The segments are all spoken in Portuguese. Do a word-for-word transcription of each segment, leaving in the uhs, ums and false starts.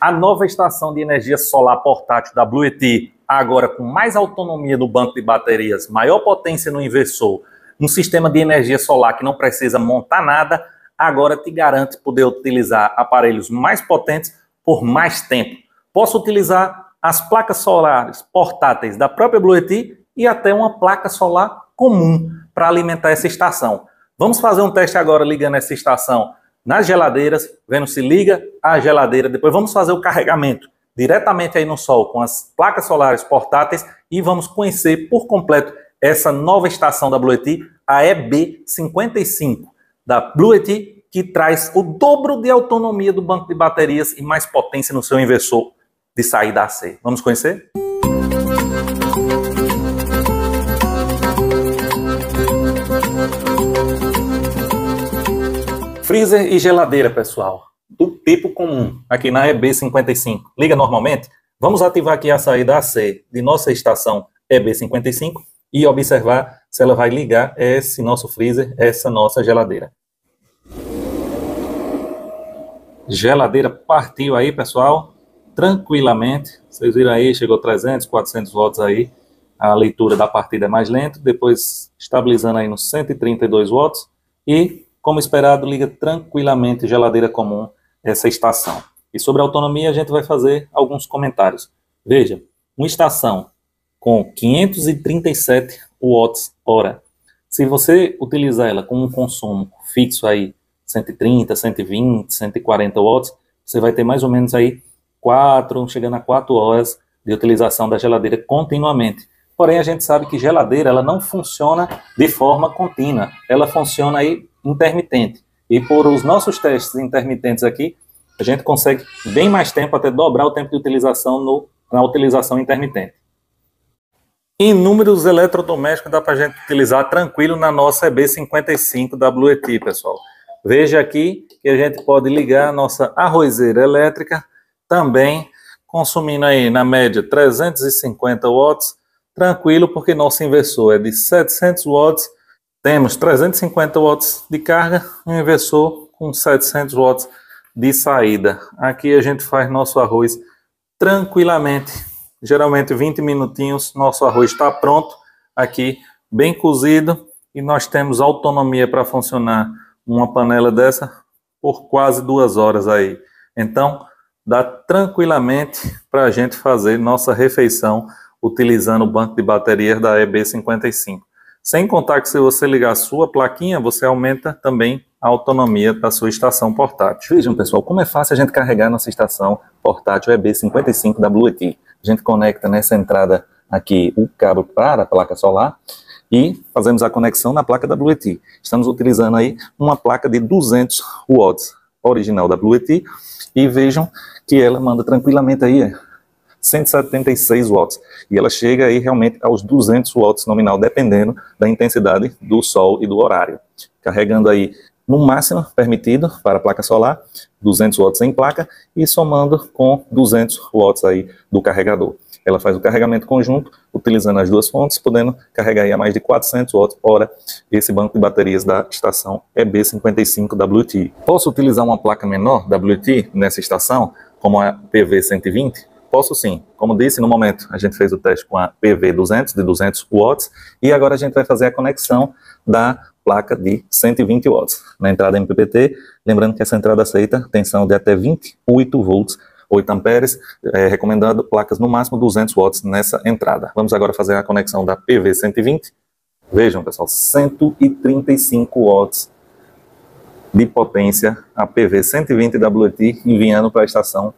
a nova estação de energia solar portátil da Bluetti, agora com mais autonomia no banco de baterias, maior potência no inversor, um sistema de energia solar que não precisa montar nada, agora te garante poder utilizar aparelhos mais potentes por mais tempo. Posso utilizar as placas solares portáteis da própria Bluetti e até uma placa solar comum para alimentar essa estação. Vamos fazer um teste agora ligando essa estação nas geladeiras, vendo se liga a geladeira. Depois vamos fazer o carregamento diretamente aí no sol com as placas solares portáteis e vamos conhecer por completo essa nova estação da Bluetti, a E B cinquenta e cinco da Bluetti, que traz o dobro de autonomia do banco de baterias e mais potência no seu inversor de saída A C. Vamos conhecer? Freezer e geladeira, pessoal, do tipo comum, aqui na E B cinquenta e cinco. Liga normalmente. Vamos ativar aqui a saída A C de nossa estação E B cinquenta e cinco e observar se ela vai ligar esse nosso freezer, essa nossa geladeira. Geladeira partiu aí, pessoal, tranquilamente. Vocês viram aí, chegou trezentos, quatrocentos volts aí. A leitura da partida é mais lenta, depois estabilizando aí nos cento e trinta e dois watts e... como esperado, liga tranquilamente geladeira comum essa estação. E sobre a autonomia, a gente vai fazer alguns comentários. Veja, uma estação com quinhentos e trinta e sete watts hora. Se você utilizar ela com um consumo fixo aí, cento e trinta, cento e vinte, cento e quarenta watts, você vai ter mais ou menos aí quatro, chegando a quatro horas de utilização da geladeira continuamente. Porém, a gente sabe que geladeira ela não funciona de forma contínua. Ela funciona aí intermitente. E por os nossos testes intermitentes aqui, a gente consegue bem mais tempo, até dobrar o tempo de utilização no, na utilização intermitente. Inúmeros eletrodomésticos dá para a gente utilizar tranquilo na nossa E B cinquenta e cinco da Bluetti, pessoal. Veja aqui que a gente pode ligar a nossa arrozeira elétrica, também consumindo aí na média trezentos e cinquenta watts, tranquilo, porque nosso inversor é de setecentos watts, temos trezentos e cinquenta watts de carga, um inversor com setecentos watts de saída. Aqui a gente faz nosso arroz tranquilamente. Geralmente vinte minutinhos, nosso arroz está pronto. Aqui bem cozido. E nós temos autonomia para funcionar uma panela dessa por quase duas horas aí. Então dá tranquilamente para a gente fazer nossa refeição utilizando o banco de baterias da E B cinquenta e cinco. Sem contar que se você ligar a sua plaquinha, você aumenta também a autonomia da sua estação portátil. Vejam, pessoal, como é fácil a gente carregar nossa estação portátil E B cinquenta e cinco da Bluetti. A gente conecta nessa entrada aqui o cabo para a placa solar e fazemos a conexão na placa da Bluetti. Estamos utilizando aí uma placa de duzentos watts original da Bluetti e vejam que ela manda tranquilamente aí cento e setenta e seis watts, e ela chega aí realmente aos duzentos watts nominal, dependendo da intensidade do sol e do horário, carregando aí no máximo permitido para a placa solar, duzentos watts em placa, e somando com duzentos watts aí do carregador. Ela faz o carregamento conjunto, utilizando as duas fontes, podendo carregar aí a mais de quatrocentos watts hora esse banco de baterias da estação E B cinquenta e cinco da Bluetti. Posso utilizar uma placa menor da Bluetti nessa estação, como a P V cento e vinte? Posso sim. Como disse, no momento a gente fez o teste com a P V duzentos de duzentos watts e agora a gente vai fazer a conexão da placa de cento e vinte watts na entrada M P P T, lembrando que essa entrada aceita tensão de até vinte e oito volts, oito amperes, é, recomendado placas no máximo duzentos watts nessa entrada. Vamos agora fazer a conexão da P V cento e vinte. Vejam, pessoal, cento e trinta e cinco watts de potência a P V cento e vinte da Bluetti enviando para a estação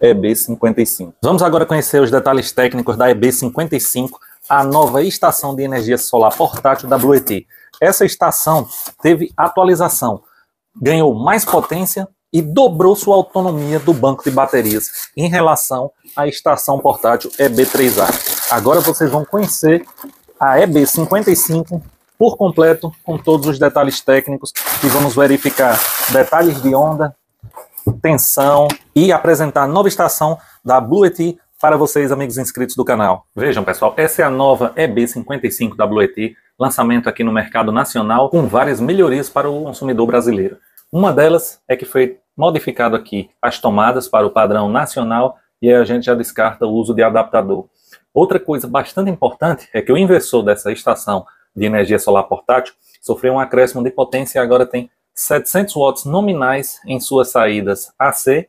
E B cinquenta e cinco. Vamos agora conhecer os detalhes técnicos da E B cinquenta e cinco, a nova estação de energia solar portátil da Bluetti. Essa estação teve atualização, ganhou mais potência e dobrou sua autonomia do banco de baterias em relação à estação portátil E B três A. Agora vocês vão conhecer a E B cinquenta e cinco por completo, com todos os detalhes técnicos, e vamos verificar detalhes de onda, tensão e apresentar a nova estação da Bluetti para vocês, amigos inscritos do canal. Vejam, pessoal, essa é a nova E B cinquenta e cinco da Bluetti, lançamento aqui no mercado nacional, com várias melhorias para o consumidor brasileiro. Uma delas é que foi modificado aqui as tomadas para o padrão nacional e aí a gente já descarta o uso de adaptador. Outra coisa bastante importante é que o inversor dessa estação de energia solar portátil sofreu um acréscimo de potência e agora tem setecentos watts nominais em suas saídas A C,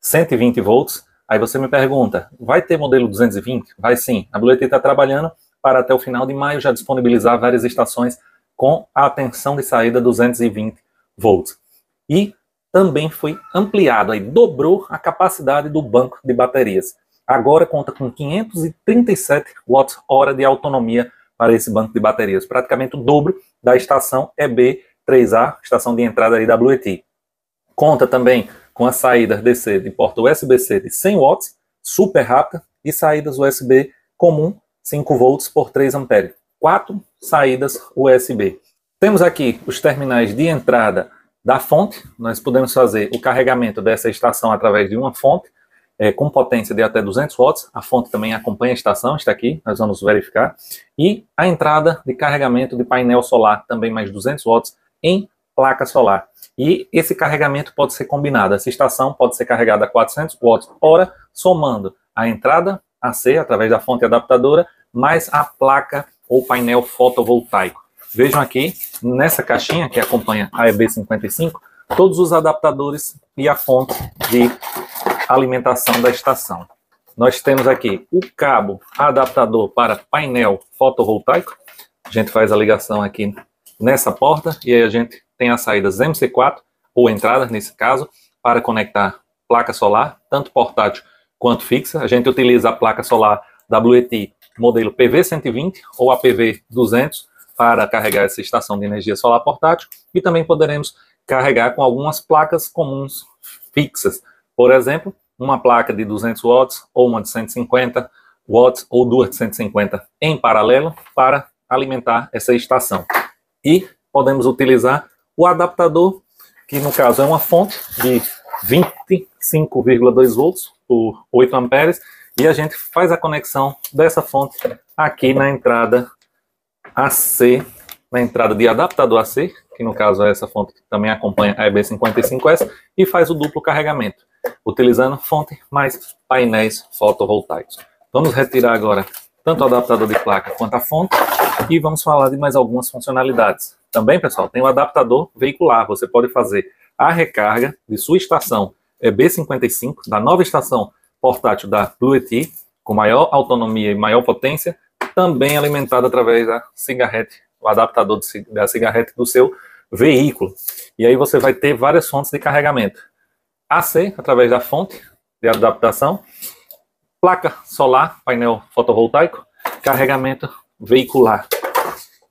cento e vinte volts. Aí você me pergunta, vai ter modelo duzentos e vinte? Vai sim, a Bluetti está trabalhando para até o final de maio já disponibilizar várias estações com a tensão de saída duzentos e vinte volts. E também foi ampliado, aí dobrou a capacidade do banco de baterias. Agora conta com quinhentos e trinta e sete watts-hora de autonomia para esse banco de baterias, praticamente o dobro da estação E B três A, estação de entrada aí da Bluetti. Conta também com a saída D C de porta U S B C de cem watts, super rápida, e saídas U S B comum, cinco volts por três amperes. Quatro saídas U S B. Temos aqui os terminais de entrada da fonte. Nós podemos fazer o carregamento dessa estação através de uma fonte, é, com potência de até duzentos watts. A fonte também acompanha a estação, está aqui, nós vamos verificar. E a entrada de carregamento de painel solar, também mais duzentos watts, em placa solar. E esse carregamento pode ser combinado. Essa estação pode ser carregada a quatrocentos watts hora, somando a entrada A C, através da fonte adaptadora, mais a placa ou painel fotovoltaico. Vejam aqui, nessa caixinha que acompanha a E B cinquenta e cinco, todos os adaptadores e a fonte de alimentação da estação. Nós temos aqui o cabo adaptador para painel fotovoltaico. A gente faz a ligação aqui nessa porta e aí a gente tem as saídas M C quatro, ou entradas nesse caso, para conectar placa solar, tanto portátil quanto fixa. A gente utiliza a placa solar da Bluetti modelo P V cento e vinte ou a P V duzentos para carregar essa estação de energia solar portátil, e também poderemos carregar com algumas placas comuns fixas. Por exemplo, uma placa de duzentos watts ou uma de cento e cinquenta watts ou duas de cento e cinquenta em paralelo para alimentar essa estação. E podemos utilizar o adaptador, que no caso é uma fonte de vinte e cinco vírgula dois volts por oito amperes, e a gente faz a conexão dessa fonte aqui na entrada A C, na entrada de adaptador A C, que no caso é essa fonte que também acompanha a E B cinquenta e cinco S, e faz o duplo carregamento, utilizando fonte mais painéis fotovoltaicos. Vamos retirar agora tanto o adaptador de placa quanto a fonte, e vamos falar de mais algumas funcionalidades. Também, pessoal, tem o adaptador veicular. Você pode fazer a recarga de sua estação E B cinquenta e cinco, da nova estação portátil da Bluetti, com maior autonomia e maior potência, também alimentado através da cigarrete, o adaptador da cigarrete do seu veículo. E aí você vai ter várias fontes de carregamento. A C, através da fonte de adaptação, placa solar, painel fotovoltaico, carregamento veicular.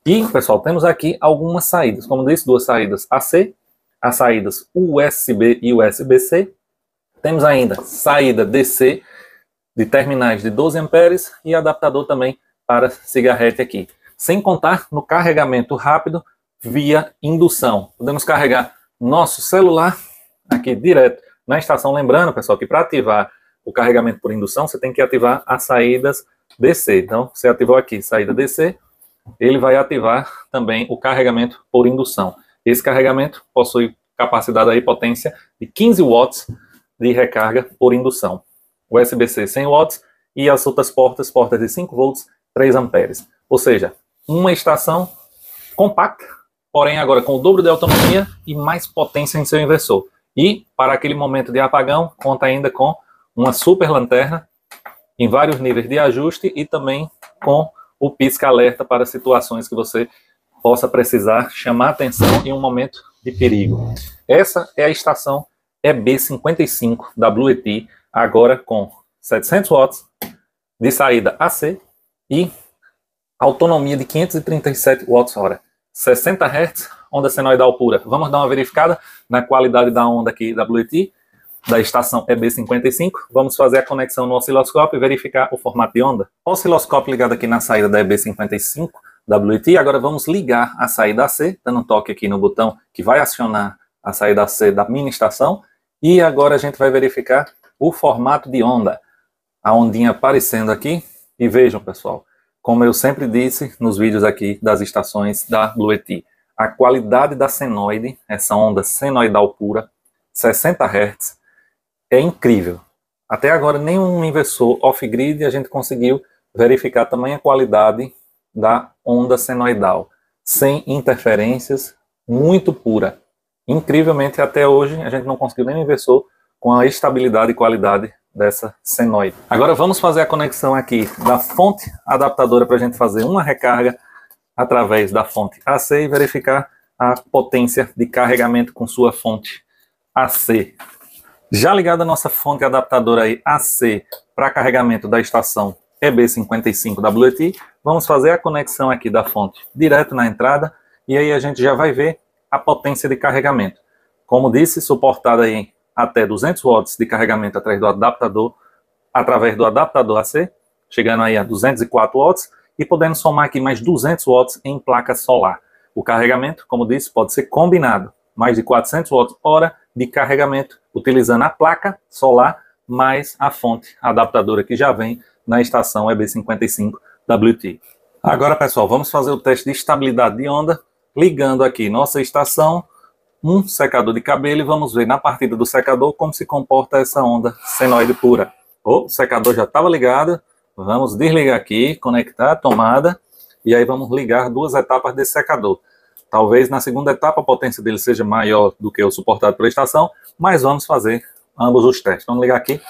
E, pessoal, temos aqui algumas saídas. Como disse, duas saídas A C, as saídas U S B e U S B C. Temos ainda saída D C de terminais de doze amperes e adaptador também para cigarrete aqui. Sem contar no carregamento rápido via indução. Podemos carregar nosso celular aqui direto na estação. Lembrando, pessoal, que para ativar o carregamento por indução, você tem que ativar as saídas D C. Então, você ativou aqui saída D C, ele vai ativar também o carregamento por indução. Esse carregamento possui capacidade e potência de quinze watts de recarga por indução. U S B C cem watts e as outras portas, portas de cinco volts, três amperes. Ou seja, uma estação compacta, porém agora com o dobro de autonomia e mais potência em seu inversor. E para aquele momento de apagão, conta ainda com uma super lanterna em vários níveis de ajuste e também com o pisca-alerta para situações que você possa precisar chamar atenção em um momento de perigo. Essa é a estação E B cinquenta e cinco da Bluetti, agora com setecentos watts de saída A C e autonomia de quinhentos e trinta e sete watts hora, sessenta hertz, onda senoidal pura. Vamos dar uma verificada na qualidade da onda aqui da Bluetti, da estação E B cinquenta e cinco. Vamos fazer a conexão no osciloscópio e verificar o formato de onda. Osciloscópio ligado aqui na saída da E B cinquenta e cinco da Bluetti. Agora vamos ligar a saída A C, dando um toque aqui no botão que vai acionar a saída A C da mini estação. E agora a gente vai verificar o formato de onda. A ondinha aparecendo aqui. E vejam, pessoal, como eu sempre disse nos vídeos aqui das estações da Bluetti, a qualidade da senoide, essa onda senoidal pura, sessenta hertz, é incrível. Até agora nenhum inversor off-grid a gente conseguiu verificar também a qualidade da onda senoidal, sem interferências, muito pura. Incrivelmente, até hoje, a gente não conseguiu nenhum inversor com a estabilidade e qualidade dessa senoide. Agora vamos fazer a conexão aqui da fonte adaptadora para a gente fazer uma recarga através da fonte A C e verificar a potência de carregamento com sua fonte A C. Já ligada a nossa fonte adaptadora aí, A C para carregamento da estação E B cinquenta e cinco da Bluetti, vamos fazer a conexão aqui da fonte direto na entrada e aí a gente já vai ver a potência de carregamento. Como disse, suportada em até duzentos watts de carregamento através do adaptador, através do adaptador A C, chegando aí a duzentos e quatro watts e podendo somar aqui mais duzentos watts em placa solar. O carregamento, como disse, pode ser combinado, mais de quatrocentos watts hora de carregamento, utilizando a placa solar mais a fonte adaptadora que já vem na estação E B cinquenta e cinco W T. Agora, pessoal, vamos fazer o teste de estabilidade de onda, ligando aqui nossa estação, um secador de cabelo, e vamos ver na partida do secador como se comporta essa onda senoide pura. O secador já estava ligado, vamos desligar aqui, conectar a tomada, e aí vamos ligar duas etapas desse secador. Talvez na segunda etapa a potência dele seja maior do que o suportado pela estação, mas vamos fazer ambos os testes. Vamos ligar aqui.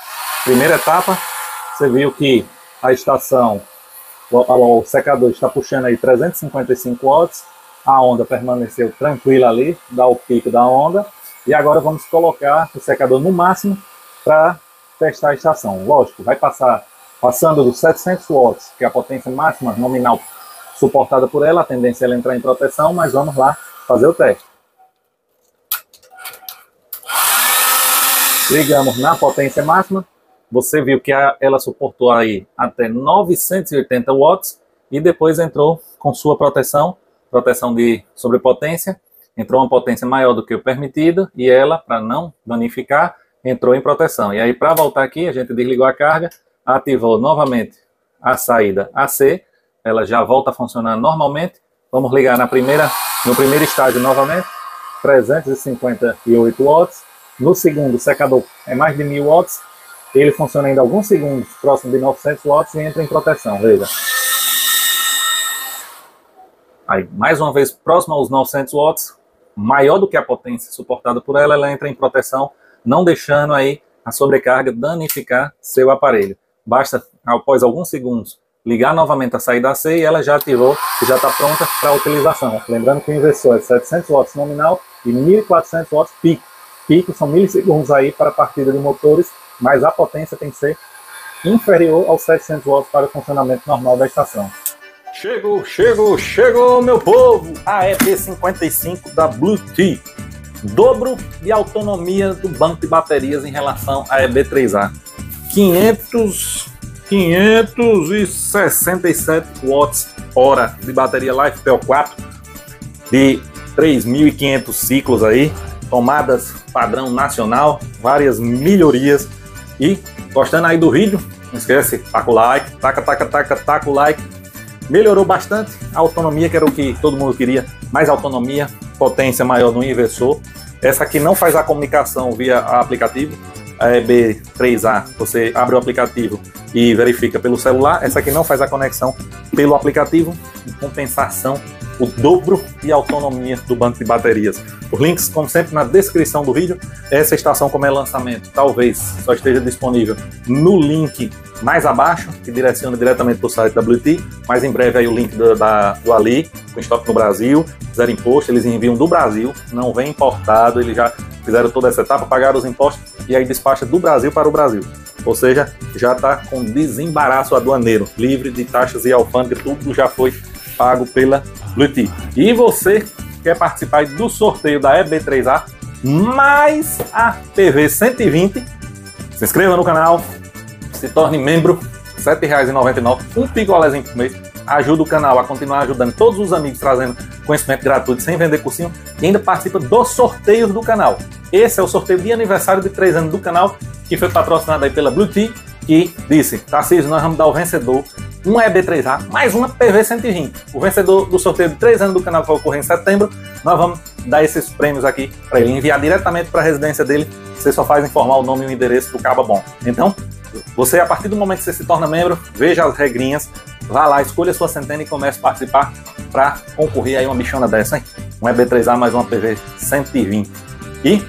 Primeira etapa, você viu que a estação, o, o secador está puxando aí trezentos e cinquenta e cinco watts, a onda permaneceu tranquila ali, dá o pico da onda, e agora vamos colocar o secador no máximo para testar a estação. Lógico, vai passar, passando dos setecentos watts, que é a potência máxima nominal suportada por ela, a tendência é ela entrar em proteção, mas vamos lá fazer o teste. Ligamos na potência máxima, você viu que a, ela suportou aí até novecentos e oitenta watts e depois entrou com sua proteção, proteção de sobrepotência, entrou uma potência maior do que o permitido e ela, para não danificar, entrou em proteção. E aí, para voltar aqui, a gente desligou a carga, ativou novamente a saída A C, ela já volta a funcionar normalmente. Vamos ligar na primeira, no primeiro estágio novamente, trezentos e cinquenta e oito watts. No segundo, o secador é mais de mil watts. Ele funciona ainda alguns segundos, próximo de novecentos watts, e entra em proteção. Veja. Aí, mais uma vez, próximo aos novecentos watts, maior do que a potência suportada por ela, ela entra em proteção, não deixando aí a sobrecarga danificar seu aparelho. Basta, após alguns segundos, ligar novamente a saída A C e ela já ativou e já está pronta para utilização. Lembrando que o inversor é setecentos watts nominal e mil e quatrocentos watts pico. Pico são milissegundos aí para a partida de motores, mas a potência tem que ser inferior aos setecentos watts para o funcionamento normal da estação. Chegou, chegou, chegou, meu povo! A E B cinquenta e cinco da Bluetti. Dobro de autonomia do banco de baterias em relação à E B três A. quinhentos... quinhentos e sessenta e sete watts hora de bateria LifePO quatro de três mil e quinhentos ciclos aí, tomadas padrão nacional, várias melhorias. E gostando aí do vídeo, não esquece, taca o like, taca, taca, taca, taca o like. Melhorou bastante a autonomia, que era o que todo mundo queria, mais autonomia, potência maior no inversor. Essa aqui não faz a comunicação via aplicativo. A E B três A, você abre o aplicativo e verifica pelo celular. Essa aqui não faz a conexão pelo aplicativo. Em compensação, o dobro de autonomia do banco de baterias. Os links, como sempre, na descrição do vídeo. Essa estação, como é lançamento, talvez só esteja disponível no link mais abaixo, que direciona diretamente para o site da Bluetti, mas em breve aí o link do, da, do Ali, com estoque no Brasil, zero imposto, eles enviam do Brasil, não vem importado, eles já fizeram toda essa etapa, pagaram os impostos e aí despacha do Brasil para o Brasil. Ou seja, já está com desembaraço aduaneiro, livre de taxas e alfândega, tudo já foi pago pela Bluetti. E você quer participar do sorteio da E B três A mais a P V cento e vinte, se inscreva no canal, se torne membro, sete reais e noventa e nove centavos, um picolézinho por mês, ajuda o canal a continuar ajudando todos os amigos, trazendo conhecimento gratuito, sem vender cursinho, e ainda participa dos sorteios do canal. Esse é o sorteio de aniversário de três anos do canal, que foi patrocinado aí pela Bluetti, que disse: Tarcísio, nós vamos dar o vencedor uma E B três A, mais uma P V cento e vinte. O vencedor do sorteio de três anos do canal, que vai ocorrer em setembro, nós vamos dar esses prêmios aqui para ele, enviar diretamente para a residência dele. Você só faz informar o nome e o endereço do caba bom. Então, você, a partir do momento que você se torna membro, veja as regrinhas, vá lá, escolha a sua centena e comece a participar para concorrer aí uma bichona dessa, hein? Um E B três A mais uma P V cento e vinte. E,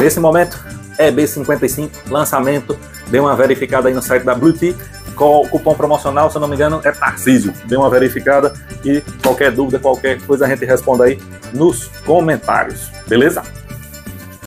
nesse momento, E B cinquenta e cinco, lançamento. Dê uma verificada aí no site da Bluetti. Com o cupom promocional, se eu não me engano, é Tarcísio. Dê uma verificada e qualquer dúvida, qualquer coisa, a gente responde aí nos comentários. Beleza?